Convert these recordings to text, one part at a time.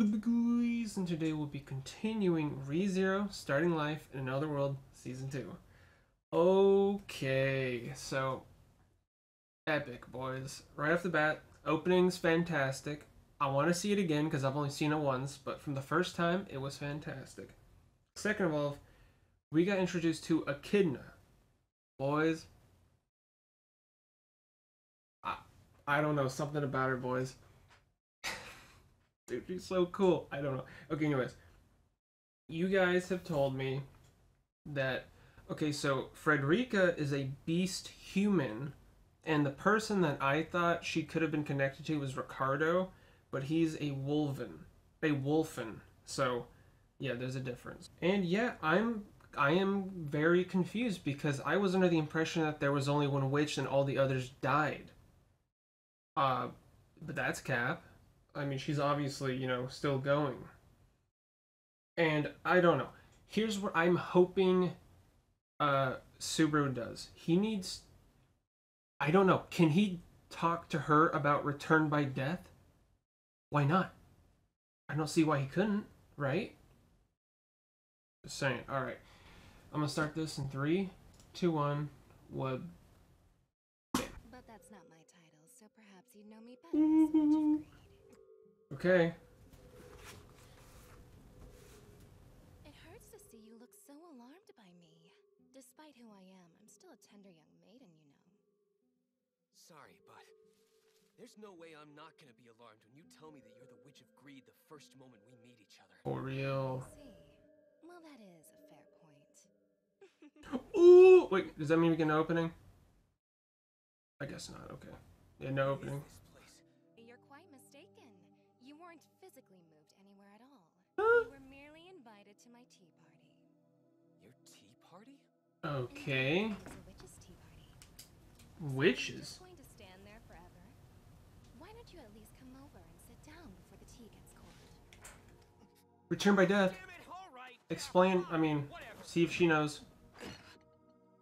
And today we'll be continuing Re:Zero Starting Life in Another World Season 2. Okay, so epic, boys. Right off the bat, opening's fantastic. I want to see it again because I've only seen it once, but from the first time, it was fantastic. Second of all, we got introduced to Echidna. Boys, I don't know, something about her, boys. Dude, she's so cool. I don't know. Okay, anyways. You guys have told me that... Okay, so Frederica is a beast human, and the person that I thought she could have been connected to was Ricardo, but he's a wolven. A wolfen. So, yeah, there's a difference. And yeah, I am very confused because I was under the impression that there was only one witch and all the others died. But that's cap. I mean, she's obviously, you know, still going. And I don't know. Here's what I'm hoping Subaru does. He needs... I don't know. Can he talk to her about return by death? Why not? I don't see why he couldn't, right? Just saying. Alright. I'm gonna start this in 3, 2, 1, web. But that's not my title, so perhaps you know me better. Okay. It hurts to see you look so alarmed by me. Despite who I am, I'm still a tender young maiden, you know. Sorry, but there's no way I'm not going to be alarmed when you tell me that you're the Witch of Greed the first moment we meet each other. For real. See. Well, that is a fair point. Ooh, wait, does that mean we get an opening? I guess not, okay. Yeah, no opening. You were merely invited to my tea party. Your tea party? Okay. It was a witch's tea party. Witches? You're going to stand there forever. Why don't you at least come over and sit down before the tea gets cold? Return by death. Explain. I mean, see if she knows.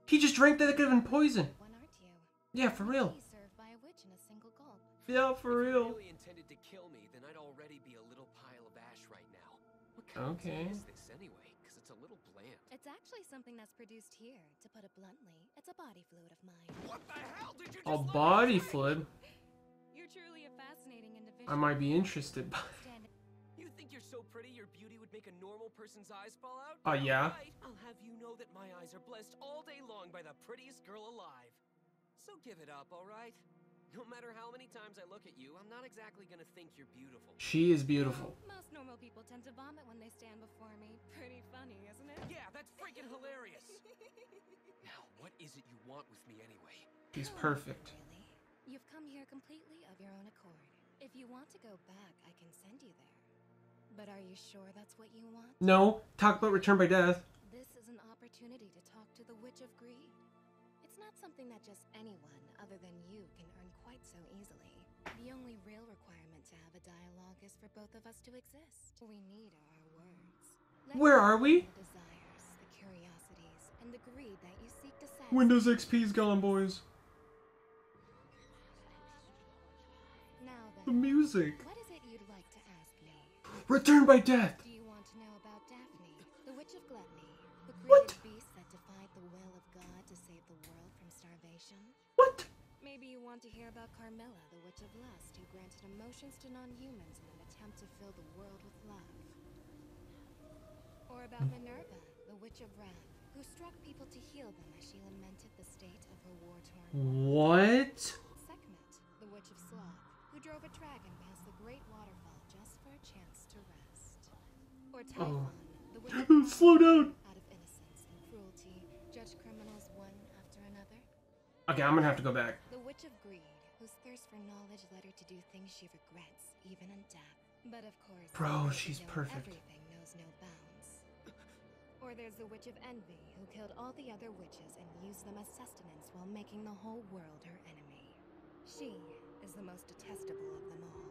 He just drank that. It could have been poison. Yeah, for real. Yeah, for real. Okay. What is this anyway? Because it's a little bland. It's actually something that's produced here. To put it bluntly, it's a body fluid of mine. What the hell did you just look at? A body fluid? You're truly a fascinating individual. I might be interested by it. You think you're so pretty your beauty would make a normal person's eyes fall out? Oh, yeah. I'll have you know that my eyes are blessed all day long by the prettiest girl alive. So give it up, all right? No matter how many times I look at you, I'm not exactly gonna think you're beautiful. She is beautiful. Most normal people tend to vomit when they stand before me. Pretty funny, isn't it? Yeah, that's freaking hilarious. Now, what is it you want with me anyway? She's perfect. Really? You've come here completely of your own accord. If you want to go back, I can send you there. But are you sure that's what you want? No. Talk about return by death. This is an opportunity to talk to the Witch of Greed. It's not something that just anyone other than you can earn quite so easily. The only real requirement to have a dialogue is for both of us to exist. We need our words. Where are we? The desires, the curiosities, and the greed that you seek to satisfy. Windows XP's gone, boys. Now then, the music. What is it you'd like to ask me? Return by death. Do you want to know about Daphne, the Witch of Gluttony, the created beast that defied the will of God to save the world from starvation? What? Maybe you want to hear about Carmilla, the Witch of Lust, who granted emotions to non-humans in an attempt to fill the world with love. Or about Minerva, the Witch of Wrath, who struck people to heal them as she lamented the state of her war-torn world. What? Sekhmet, the Witch of Sloth, who drove a dragon past the great waterfall just for a chance to rest. Or Typhon, the Witch of Wrath, slow down. Out of innocence and cruelty, judged criminals one after another. Okay, I'm gonna have to go back. The Witch of Greed, whose thirst for knowledge led her to do things she regrets, even in death. But of course, bro, she's perfect. Everything knows no bounds. Or there's the Witch of Envy, who killed all the other witches and used them as sustenance while making the whole world her enemy. She is the most detestable of them all.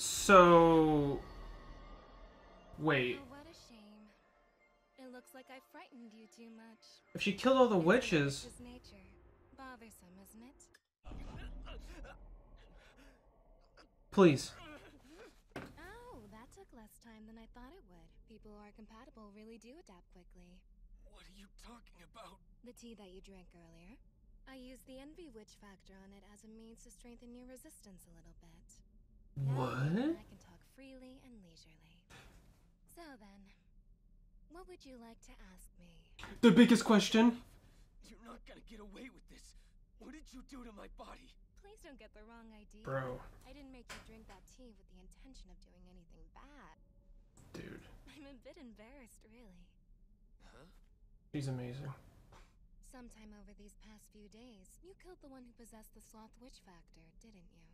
So... Wait. Oh, what a shame. It looks like I frightened you too much. If she killed all the witches... Bothersome, isn't it? Please. Oh, that took less time than I thought it would. People who are compatible really do adapt quickly. What are you talking about? The tea that you drank earlier. I used the envy witch factor on it as a means to strengthen your resistance a little bit. What? Now I can talk freely and leisurely. So then, what would you like to ask me? The biggest question. You're not gonna get away with this. What did you do to my body? Please don't get the wrong idea. Bro. I didn't make you drink that tea with the intention of doing anything bad. Dude. I'm a bit embarrassed, really. Huh? She's amazing. Sometime over these past few days, you killed the one who possessed the sloth witch factor, didn't you?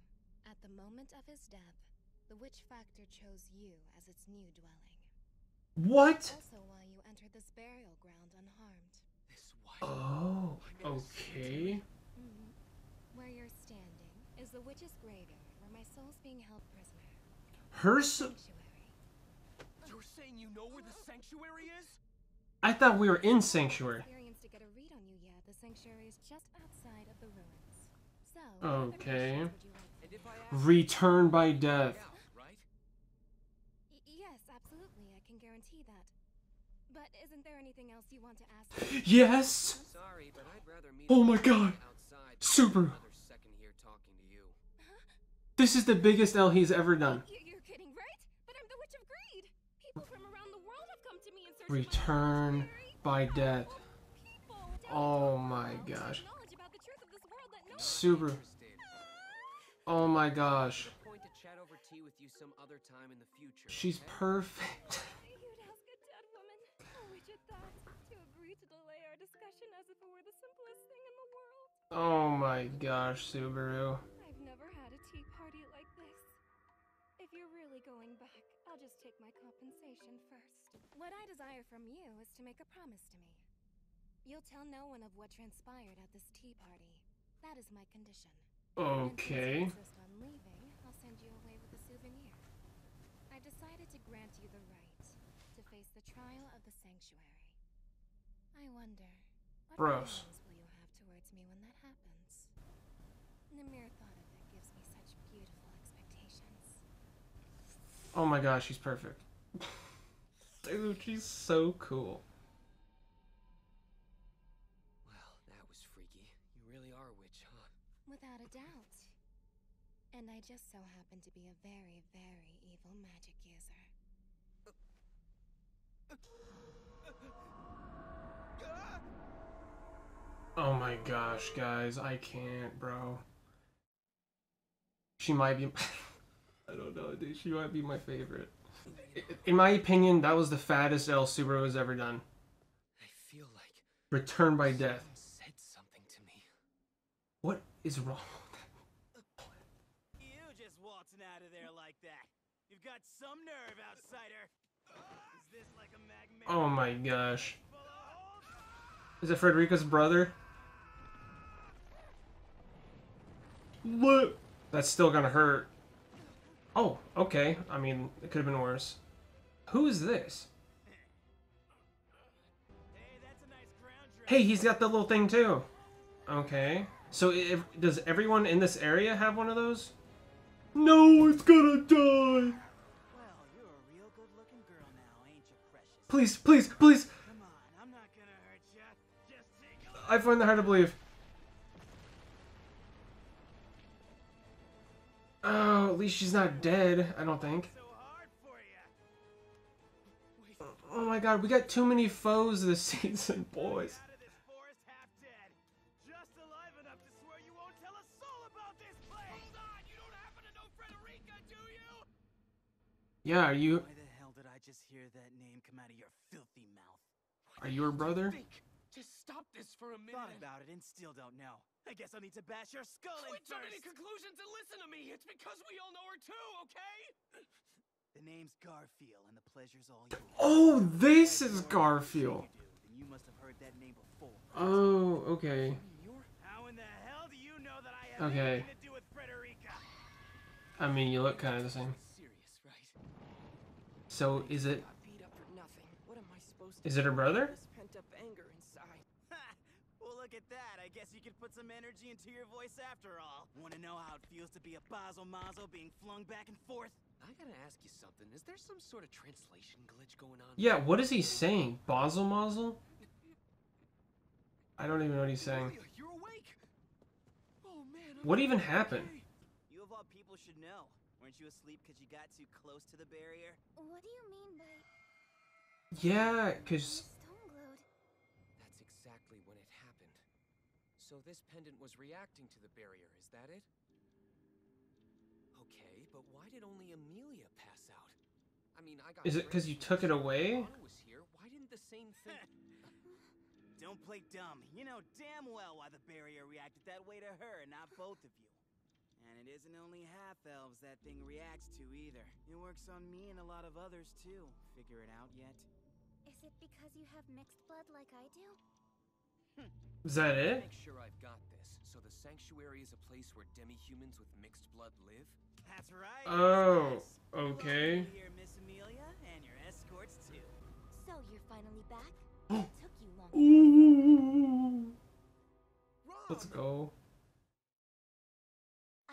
At the moment of his death, the witch factor chose you as its new dwelling. What? Also why you entered this burial ground unharmed. This wild... Oh, okay. Mm-hmm. Where you're standing is the witch's graveyard, where my soul's being held prisoner. Her sanctuary. You're saying you know where the sanctuary is? I thought we were in sanctuary. To get a read on you yet. The sanctuary is just outside of the ruins. So, okay. Return by death. Right? Yes, absolutely. I can guarantee that. But isn't there anything else you want to ask? Yes. Sorry, but I'd rather meet oh my God. Subaru. Huh? This is the biggest L he's ever done. You're kidding, right? But I'm the witch of greed. People from around the world have come to me in search of my return by death. Oh my gosh. Subaru. Oh my gosh. She's perfect. Oh my gosh, Subaru. I've never had a tea party like this. If you're really going back, I'll just take my compensation first. What I desire from you is to make a promise to me. You'll tell no one of what transpired at this tea party. That is my condition. Okay. And if you insist on leaving, I'll send you away with a souvenir. I've decided to grant you the right to face the trial of the sanctuary. I wonder, what feelings will you have towards me when that happens? The mere thought of it gives me such beautiful expectations. Oh my gosh, she's perfect. Dude, she's so cool. Without a doubt. And I just so happen to be a very, very evil magic user. Oh my gosh, guys. I can't, bro. She might be... I don't know, dude. She might be my favorite. In my opinion, that was the fattest L Subaru has ever done. I feel like... Return by death. What is wrong with that? You just waltzing out of there like that. You've got some nerve, outsider. Is this like a magma? Oh my gosh. Is it Frederica's brother? What? That's still gonna hurt. Oh, okay. I mean, it could have been worse. Who is this? Hey, that's a nice ground trip. Hey, he's got the little thing too. Okay. So, does everyone in this area have one of those? No, it's gonna die! Well, you're a real good-looking girl now, ain't you, precious? Please, please, please! Come on, I'm not gonna hurt you. Just take a look. I find that hard to believe. Oh, at least she's not dead, I don't think. So hard for you. Oh my God, we got too many foes this season, boys. Yeah, are you? Why the hell did I just hear that name come out of your filthy mouth? Are you her brother? Just stop this for a minute. Thought about it and still don't know. I guess I'll need to bash your skull in first. Don't jump to any conclusions and listen to me. It's because we all know her too, okay? The name's Garfield, and the pleasure's all yours. Oh, this is Garfield. You must have heard that name before. Oh, okay. How in the hell do you know that I have anything to do with Frederica? I mean, you look kind of the same. So is it? Is it her brother? Well, look at that. I guess you could put some energy into your voice after all. Want to know how it feels to be a bazo-mazo being flung back and forth? I gotta ask you something. Is there some sort of translation glitch going on? Yeah, what is he saying? Bazo-mazo? I don't even know what he's saying. You're awake. Oh, man, what even happened? You of all people should know. Weren't you asleep because you got too close to the barrier? What do you mean by... Yeah, because... That's exactly when it happened. So this pendant was reacting to the barrier, is that it? Okay, but why did only Emilia pass out? I mean, I got... Is it because you took it away? Was here. Why didn't the same thing... Don't play dumb. You know damn well why the barrier reacted that way to her and not both of you. And it isn't only half-elves that thing reacts to either. It works on me and a lot of others too. Figure it out yet? Is it because you have mixed blood like I do? Is that it? Make sure I've got this. So the sanctuary is a place where demi-humans with mixed blood live? That's right. Oh, okay. Here, Miss Emilia, and your escorts too. So you're finally back? It took you long. Let's go.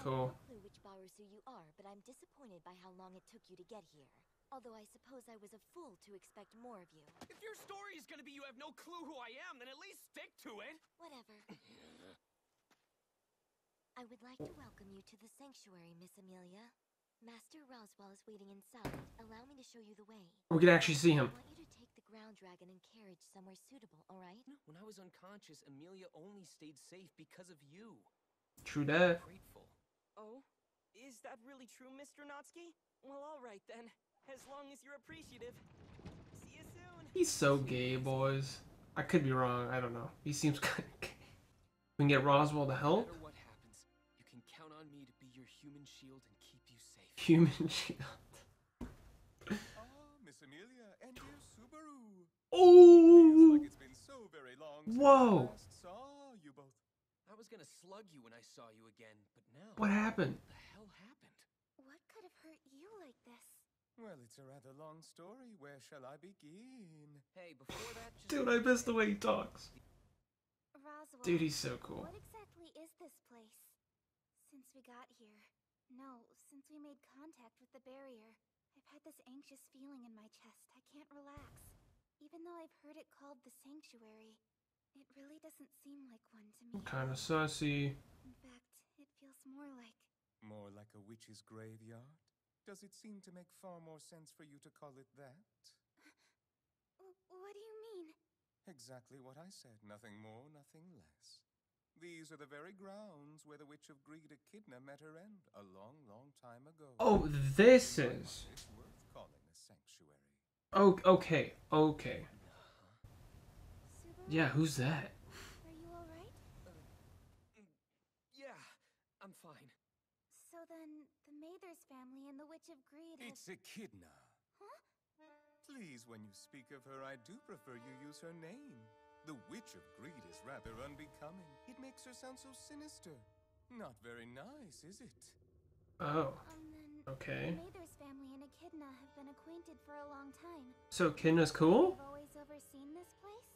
Cool. I don't know which Barusu you are, but I'm disappointed by how long it took you to get here. Although I suppose I was a fool to expect more of you. If your story is gonna be you have no clue who I am, then at least stick to it. Whatever. I would like to welcome you to the sanctuary, Miss Emilia. Master Roswaal is waiting inside. Allow me to show you the way. We can actually see him. I want you to take the ground dragon and carriage somewhere suitable, all right? When I was unconscious, Emilia only stayed safe because of you. True that. Oh, is that really true, Mr. Natsuki? Well, all right then. As long as you're appreciative. See you soon. He's so gay, boys. I could be wrong. I don't know. He seems kind of gay. We can get Roswaal to help. No matter what happens, you can count on me to be your human shield and keep you safe. Human shield. Miss Emilia and your Subaru. Oh. Like it's been so very long. Whoa. Saw you both. I was gonna slug you when I saw you again, but now... What happened? What the hell happened? What could have hurt you like this? Well, it's a rather long story. Where shall I begin? Hey, before that... Just dude, I miss the way he talks. Roswaal, dude, he's so cool. What exactly is this place? Since we got here... No, since we made contact with the barrier, I've had this anxious feeling in my chest. I can't relax. Even though I've heard it called the sanctuary... It really doesn't seem like one to me. Kind of sussy. In fact, it feels more like a witch's graveyard. Does it seem to make far more sense for you to call it that? What do you mean? Exactly what I said. Nothing more, nothing less. These are the very grounds where the witch of greed Echidna met her end a long, long time ago. Oh, this is... It's worth calling a sanctuary. Oh, okay, okay. Yeah, who's that? Are you all right? Yeah, I'm fine. So then, the Mathers family and the Witch of Greed... It's Echidna. Huh? Please, when you speak of her, I do prefer you use her name. The Witch of Greed is rather unbecoming. It makes her sound so sinister. Not very nice, is it? Oh. Okay. The Mathers family and Echidna have been acquainted for a long time. So Echidna's cool? I've always overseen this place?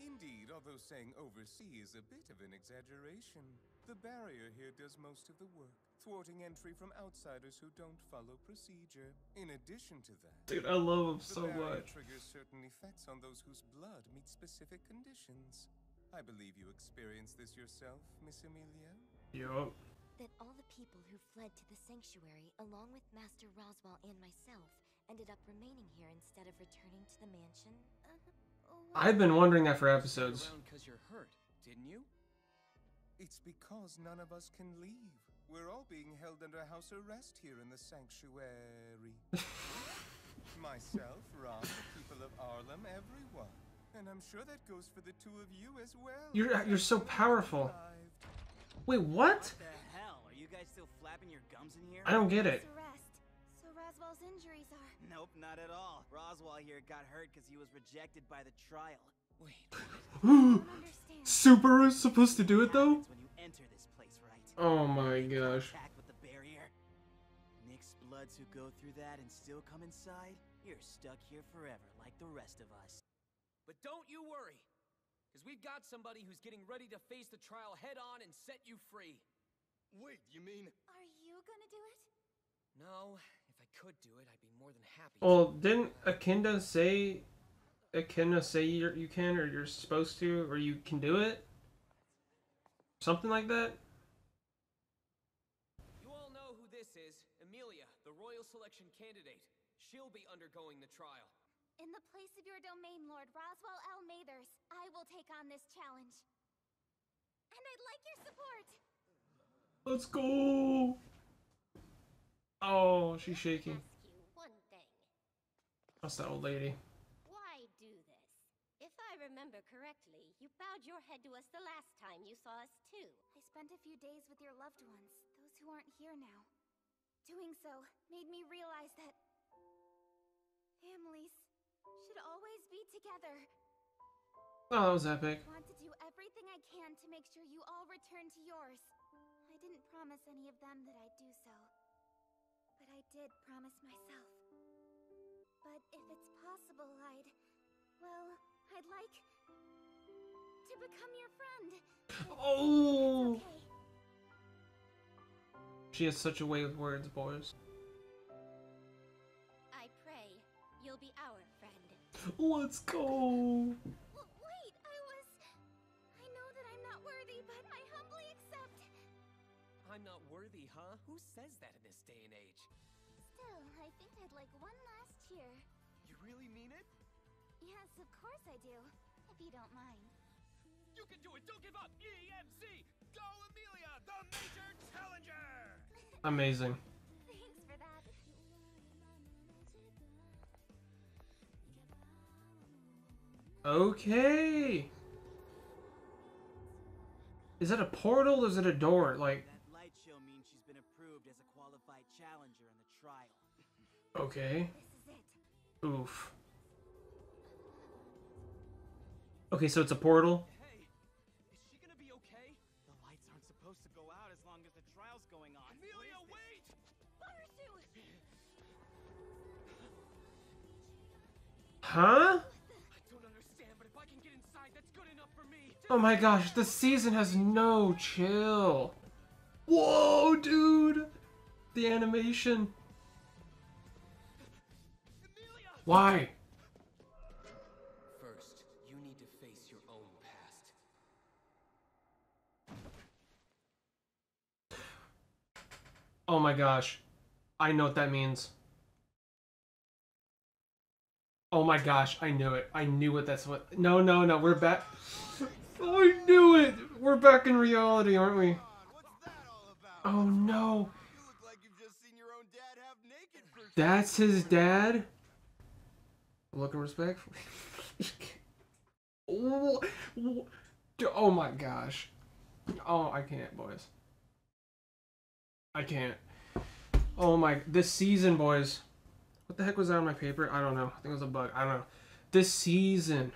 Indeed, although saying oversee is a bit of an exaggeration. The barrier here does most of the work, thwarting entry from outsiders who don't follow procedure. In addition to that... Dude, I love him so much. The barrier triggers certain effects on those whose blood meets specific conditions. I believe you experienced this yourself, Miss Emilia? Yup. That all the people who fled to the sanctuary, along with Master Roswaal and myself, ended up remaining here instead of returning to the mansion. I've been wondering that for episodes. Because you're hurt, didn't you? It's because none of us can leave. We're all being held under house arrest here in the sanctuary. Myself, Ron, the people of Arlem, everyone. And I'm sure that goes for the two of you as well. You're so powerful. Wait, what? What the hell? Are you guys still flapping your gums in here? I don't get it. So Roswell's injuries are... Nope, not at all. Roswaal here got hurt because he was rejected by the trial. Wait, I don't understand. Subaru's supposed to do it though? When you enter this place, right? Oh my gosh. With the barrier. Mixed bloods who go through that and still come inside, you're stuck here forever like the rest of us. But don't you worry. Because we've got somebody who's getting ready to face the trial head-on and set you free. Wait, you mean... Are you gonna do it? No, if I could do it, I'd be more than happy. Well, didn't Echidna say you can, or you're supposed to, or you can do it? Something like that? You all know who this is. Emilia, the royal selection candidate. She'll be undergoing the trial. In the place of your domain, Lord Roswaal L Mathers, I will take on this challenge. And I'd like your support! Let's go! Oh, she's shaking. Let me ask you one thing. That's that old lady. Why do this? If I remember correctly, you bowed your head to us the last time you saw us too. I spent a few days with your loved ones, those who aren't here now. Doing so made me realize that families should always be together. Oh, that was epic. I want to do everything I can to make sure you all return to yours. I didn't promise any of them that I'd do so. But I did promise myself. But if it's possible, I'd like to become your friend. Oh! It's okay. She has such a way with words, boys. I pray you'll be our friend. Let's go! I'm not worthy, huh? Who says that in this day and age? Still, I think I'd like one last cheer. You really mean it? Yes, of course I do. If you don't mind. You can do it! Don't give up! EMC! Go, Emilia! The major challenger! Amazing. Thanks for that. Okay! Is that a portal or is it a door? Like... she'll mean she's been approved as a qualified challenger in the trial. Okay. Oof. Okay, so it's a portal. Hey, is she gonna be okay? The lights aren't supposed to go out as long as the trial's going on. Emilia, wait! Huh? I don't understand, but if I can get inside, that's good enough for me. Oh my gosh, the season has no chill. Whoa, dude! The animation. Emilia! Why? First, you need to face your own past. Oh my gosh. I know what that means. Oh my gosh, I knew it. I knew what that's what. No, no, no, we're back. I knew it! We're back in reality, aren't we? Oh no! You look like you've just seen your own dad have naked pursuit. That's his dad? Looking respectfully. Oh my gosh. Oh, I can't, boys. I can't. Oh my, this season, boys. What the heck was that on my paper? I don't know. I think it was a bug. I don't know. This season.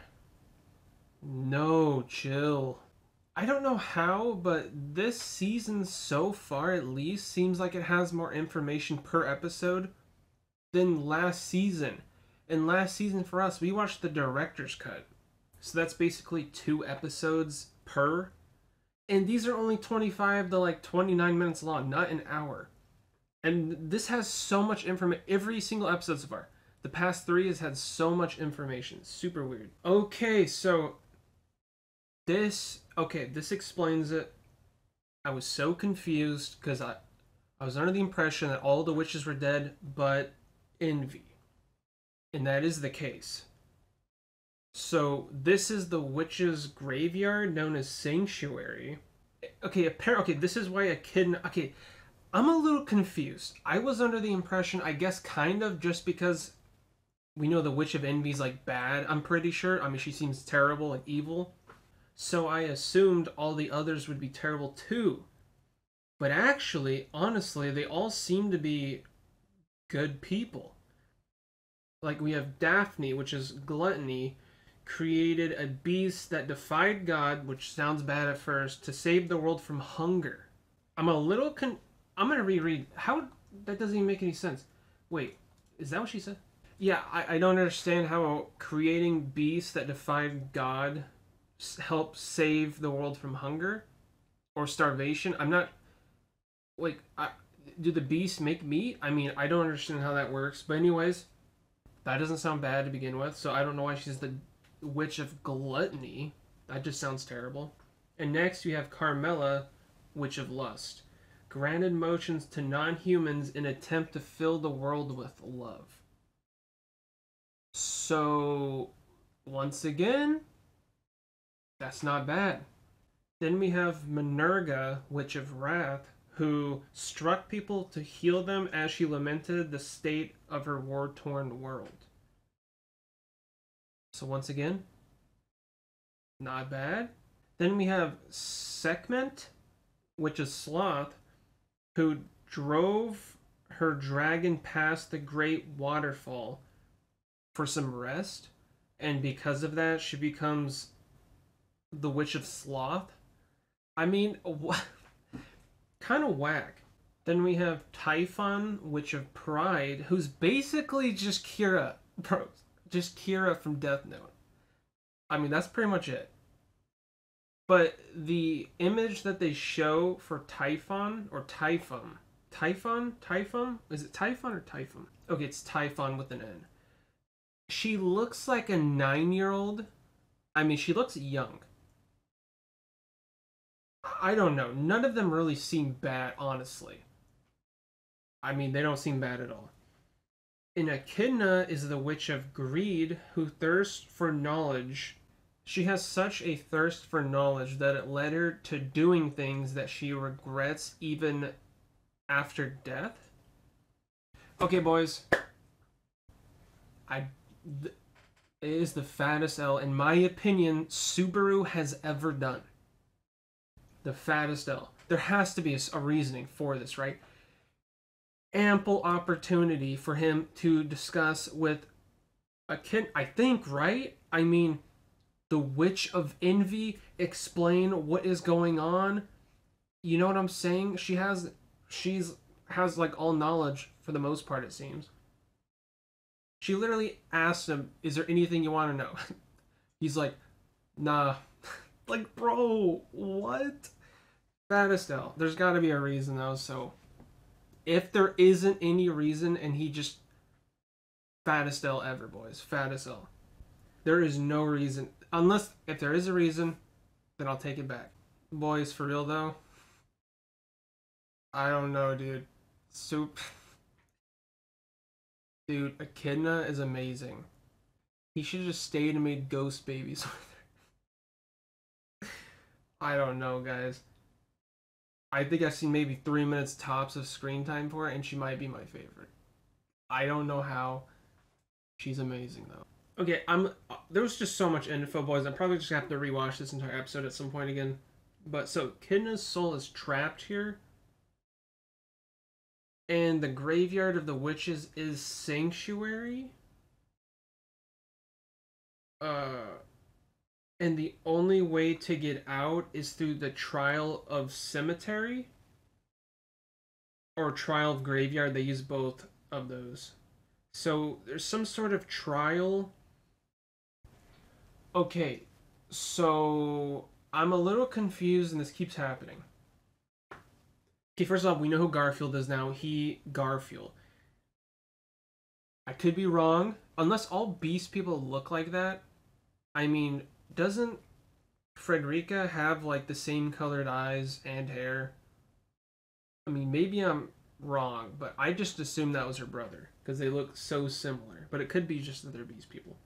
No chill. I don't know how, but this season so far at least seems like it has more information per episode than last season. And last season for us, we watched the director's cut. So that's basically 2 episodes per. And these are only 25 to like 29 minutes long, not an hour. And this has so much information, every single episode so far. The past 3 has had so much information, super weird. Okay, so... This explains it. I was so confused because I was under the impression that all the witches were dead but Envy. And that is the case. So this is the witches' graveyard known as Sanctuary. Okay, this is why Echidna... Okay, I'm a little confused. I was under the impression, I guess kind of, just because we know the Witch of Envy's like bad, I'm pretty sure. I mean, she seems terrible and evil. So I assumed all the others would be terrible too. But actually, honestly, they all seem to be good people. Like we have Daphne, which is gluttony, created a beast that defied God, which sounds bad at first, to save the world from hunger. I'm gonna reread. How? That doesn't even make any sense. Wait, is that what she said? Yeah, I don't understand how creating beasts that defied God help save the world from hunger or starvation. I'm not like, do the beasts make meat? I mean, I don't understand how that works. But anyways, that doesn't sound bad to begin with. So I don't know why she's the witch of gluttony. That just sounds terrible. And next we have Carmilla, witch of lust. Granted motions to non-humans in attempt to fill the world with love. So, once again, that's not bad. Then we have Minerva, witch of wrath, who struck people to heal them as she lamented the state of her war-torn world. So once again, not bad. Then we have Sekhmet, which is sloth, who drove her dragon past the great waterfall for some rest, and because of that, she becomes the witch of sloth. I mean, what? Kind of whack. Then we have Typhon, witch of pride, who's basically just Kira, bro, just Kira from Death Note. I mean, that's pretty much it. But the image that they show for Typhon, or Typhon, is it Typhon or Typhon? Okay, it's Typhon with an N. She looks like a 9-year-old. I mean, she looks young. I don't know. None of them really seem bad, honestly. I mean, they don't seem bad at all. And Echidna is the witch of greed, who thirsts for knowledge. She has such a thirst for knowledge that it led her to doing things that she regrets even after death. Okay, boys. It is the fattest L, in my opinion, Subaru has ever done. The fattest L. There has to be a reasoning for this, right? Ample opportunity for him to discuss with a kid, I think, right? I mean, the witch of envy, explain what is going on. You know what I'm saying? She has like all knowledge for the most part, it seems. She literally asked him, is there anything you want to know? He's like, nah. Like, bro, what? Fattest L. There's got to be a reason, though, so if there isn't any reason, and he just... Fattest L ever, boys. Fattest L. There is no reason. Unless, if there is a reason, then I'll take it back. Boys, for real, though? I don't know, dude. Soup... Dude, Echidna is amazing. He should have just stayed and made ghost babies with her. I don't know, guys. I think I've seen maybe 3 minutes tops of screen time for her, and she might be my favorite. I don't know how. She's amazing, though. Okay, there was just so much info, boys. I'm probably just gonna have to rewatch this entire episode at some point again. But, so, Echidna's soul is trapped here. And the graveyard of the witches is sanctuary. And the only way to get out is through the trial of cemetery. Or trial of graveyard. They use both of those. So there's some sort of trial. Okay. So I'm a little confused and this keeps happening. Okay, first off, we know who Garfield is now. Garfield. I could be wrong. Unless all beast people look like that. I mean, doesn't Frederica have, like, the same colored eyes and hair? I mean, maybe I'm wrong, but I just assumed that was her brother. Because they look so similar. But it could be just that they're beast people.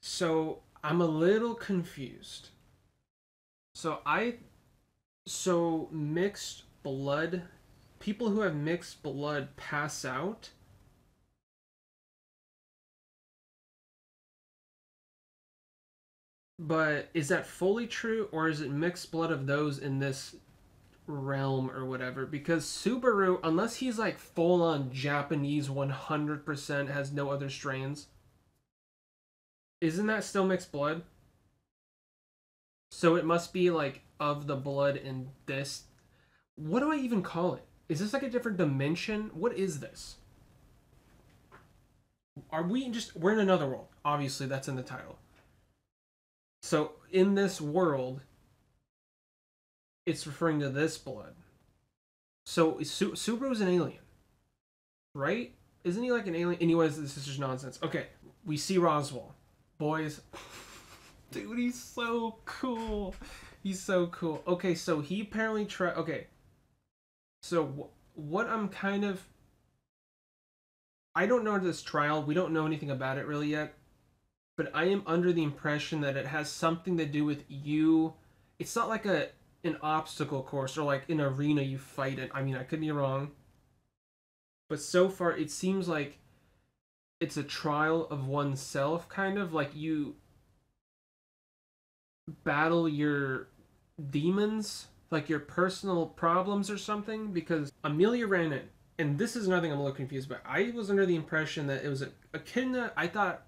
So, I'm a little confused. So, mixed... blood. People who have mixed blood pass out. But is that fully true, or is it mixed blood of those in this realm or whatever? Because Subaru, unless he's like full on Japanese 100%, has no other strains, isn't that still mixed blood? So it must be like of the blood in this. What do I even call it? Is this like a different dimension? What is this? We're in another world. Obviously, that's in the title. So in this world, it's referring to this blood. So Subaru's an alien, right? Isn't he like an alien? Anyways, this is just nonsense. Okay, we see Roswaal. Boys, dude, he's so cool. He's so cool. Okay, so he apparently tried... Okay, so what I'm kind of... I don't know this trial. We don't know anything about it really yet. But I am under the impression that it has something to do with you. It's not like an obstacle course or like an arena you fight in. I mean, I could be wrong. But so far, it seems like it's a trial of oneself, kind of. Like you battle your demons, like your personal problems or something. Because Emilia ran in. And this is another thing I'm a little confused about. I was under the impression that it was Echidna, I thought,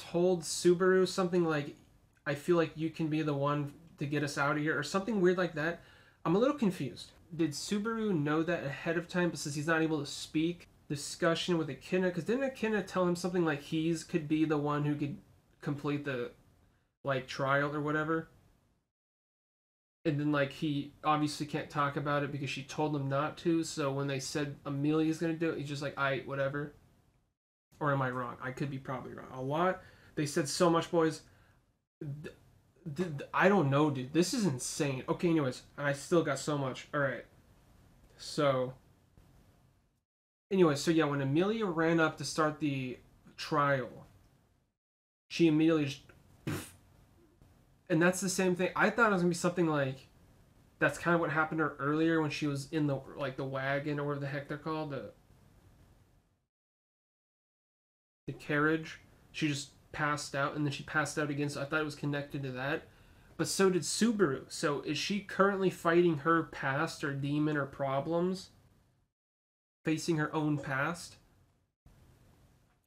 told Subaru something like, I feel like you can be the one to get us out of here, or something weird like that. I'm a little confused. Did Subaru know that ahead of time, but since he's not able to speak, discussion with Echidna? Because didn't Echidna tell him something like he's could be the one who could complete the, like, trial or whatever? And then, like, he obviously can't talk about it because she told him not to. So when they said Amelia's going to do it, he's just like, all right, whatever. Or am I wrong? I could be probably wrong. A lot. They said so much, boys. I don't know, dude. This is insane. Okay, anyways. And I still got so much. All right. So. Anyway, so yeah, when Emilia ran up to start the trial, she immediately just... And that's the same thing. I thought it was going to be something like... That's kind of what happened to her earlier when she was in the, like, the wagon or whatever the heck they're called. The carriage. She just passed out and then she passed out again. So I thought it was connected to that. But so did Subaru. So is she currently fighting her past or demon or problems? Facing her own past?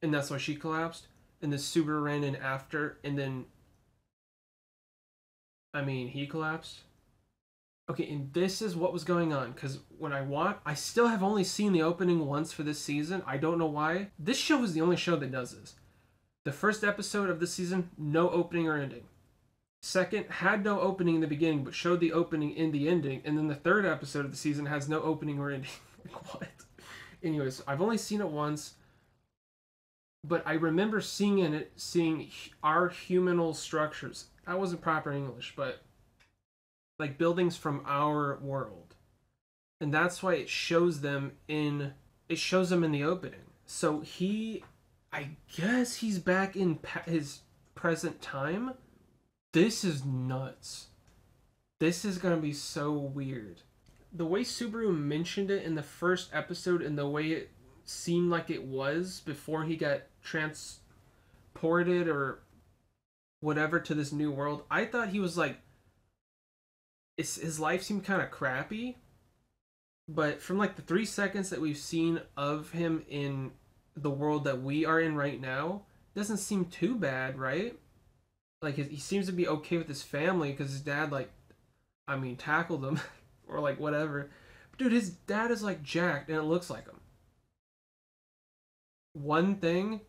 And that's why she collapsed? And then Subaru ran in after and then... I mean, he collapsed. Okay, and this is what was going on, because when I still have only seen the opening once for this season. I don't know why. This show is the only show that does this. The first episode of this season, no opening or ending. Second, had no opening in the beginning, but showed the opening in the ending. And then the third episode of the season has no opening or ending. Like, what? Anyways, I've only seen it once. But I remember seeing our humanal structures. That wasn't proper English, but like buildings from our world. And that's why it shows them in the opening. So I guess he's back in his present time. This is nuts. This is going to be so weird. The way Subaru mentioned it in the first episode and the way it seemed like it was before he got transported or whatever to this new world, I thought he was like, his life seemed kind of crappy, but from like the 3 seconds that we've seen of him in the world that we are in right now, doesn't seem too bad, right? Like he seems to be okay with his family because his dad, like, I mean, tackled him or like whatever. But dude, his dad is like jacked and it looks like him. One thing,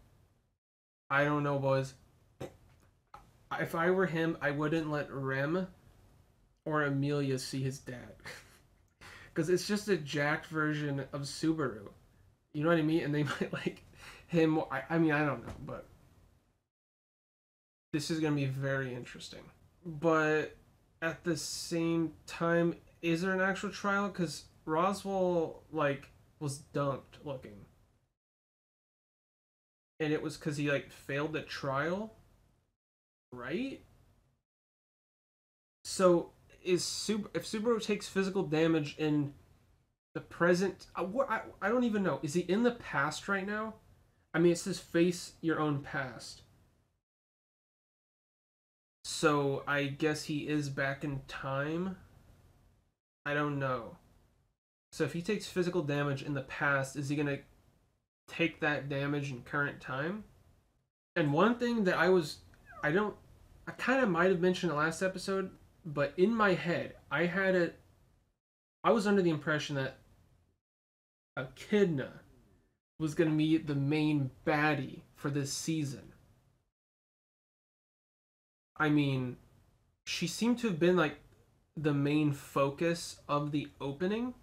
I don't know, boys. If I were him, I wouldn't let Rem or Emilia see his dad. Because it's just a jacked version of Subaru. You know what I mean? And they might like him. I mean, I don't know, but this is going to be very interesting. But at the same time, is there an actual trial? Because Roswaal, like, was dumped looking. And it was because he, like, failed the trial? Right? So if Subaru takes physical damage in the present, I don't even know. Is he in the past right now? I mean, it says face your own past. So I guess he is back in time. I don't know. So if he takes physical damage in the past, is he gonna take that damage in current time? And one thing that I kind of might have mentioned the last episode, but in my head, I was under the impression that Echidna was going to be the main baddie for this season. I mean, she seemed to have been like the main focus of the opening.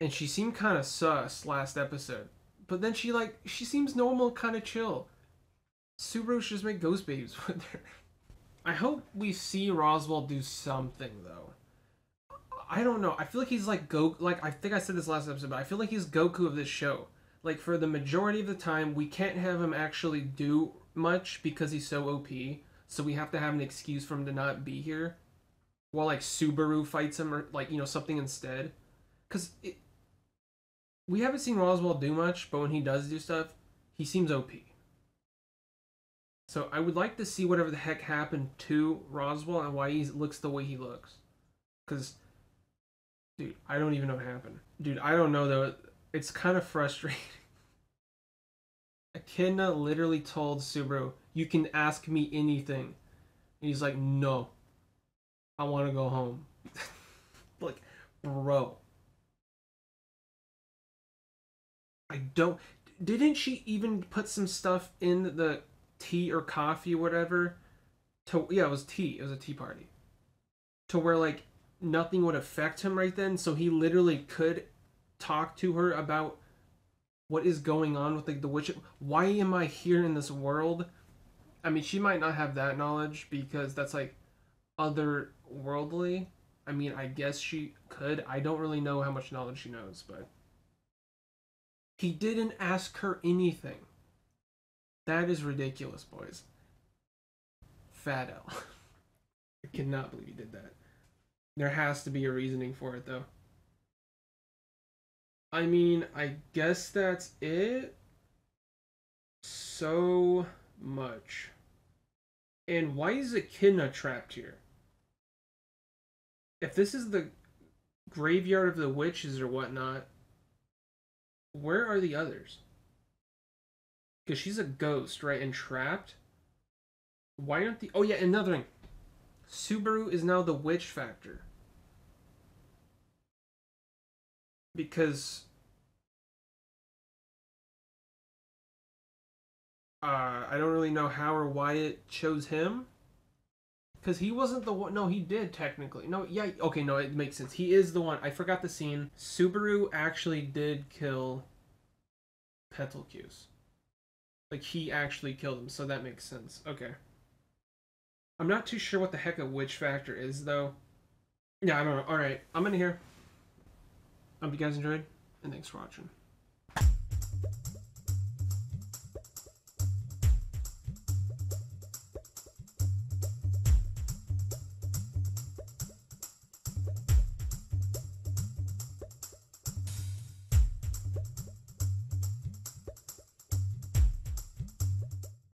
And she seemed kind of sus last episode. But then she like, she seems normal, kind of chill. Subaru should just make ghost babies with her. I hope we see Roswaal do something though. I don't know. I feel like he's like Goku. Like, I think I said this last episode, but I feel like he's Goku of this show. Like, for the majority of the time, we can't have him actually do much because he's so OP. So we have to have an excuse for him to not be here. While, like, Subaru fights him or, like, you know, something instead. Because we haven't seen Roswaal do much, but when he does do stuff, he seems OP. So I would like to see whatever the heck happened to Roswaal and why he looks the way he looks. Because... dude, I don't even know what happened. Dude, I don't know though. It's kind of frustrating. Echidna literally told Subaru, "You can ask me anything." And he's like, "No. I want to go home." Like, bro. I don't... Didn't she even put some stuff in the tea or coffee or whatever? To... yeah, it was tea. It was a tea party. To where, like, nothing would affect him right then, so he literally could talk to her about what is going on with like the witch. Why am I here in this world? I mean, she might not have that knowledge because that's like otherworldly. I mean, I guess she could. I don't really know how much knowledge she knows, but he didn't ask her anything. That is ridiculous, boys. Fat L. I cannot believe he did that. There has to be a reasoning for it, though. I mean, I guess that's it. So much. And why is Echidna trapped here? If this is the graveyard of the witches or whatnot, where are the others? Because she's a ghost, right? And trapped? Why aren't the... oh, yeah, another thing. Subaru is now the witch factor. Because I don't really know how or why it chose him. Because he wasn't the one. No, he did technically. No, yeah, okay, no, it makes sense. He is the one. I forgot the scene. Subaru actually did kill Petelgeuse. Like, he actually killed him, so that makes sense. Okay. I'm not too sure what the heck a witch factor is, though. Yeah, I don't know. Alright, I'm in here. Hope you guys enjoyed, and thanks for watching.